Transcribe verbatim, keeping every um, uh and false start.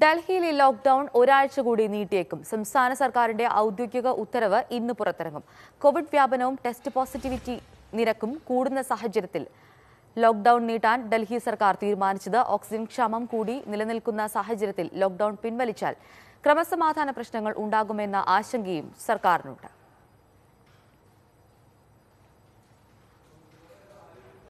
ഡൽഹിയിലെ ലോക്ക്ഡൌൺ ഒരാഴ്ച കൂടി നീട്ടിയേക്കും. സംസ്ഥാന സർക്കാരിന്റെ ഔദ്യോഗിക ഉത്തരവ് ഇന്ന് പുറത്തിറങ്ങും. കോവിഡ് വ്യാപനവും ടെസ്റ്റ് പോസിറ്റിവിറ്റി നിരക്കും കൂടുന്ന സാഹചര്യത്തിൽ ലോക്ക്ഡൌൺ നീട്ടാൻ ഡൽഹി സർക്കാർ തീരുമാനിച്ചത് ഓക്സിജൻ ക്ഷാമം കൂടി നിലനിൽക്കുന്ന സാഹചര്യത്തിൽ ലോക്ക്ഡൌൺ പിൻവലിച്ചാൽ ക്രമസമാധാന പ്രശ്നങ്ങൾ ഉണ്ടാകുമെന്ന ആശങ്കയും സർക്കാരിനുണ്ട്.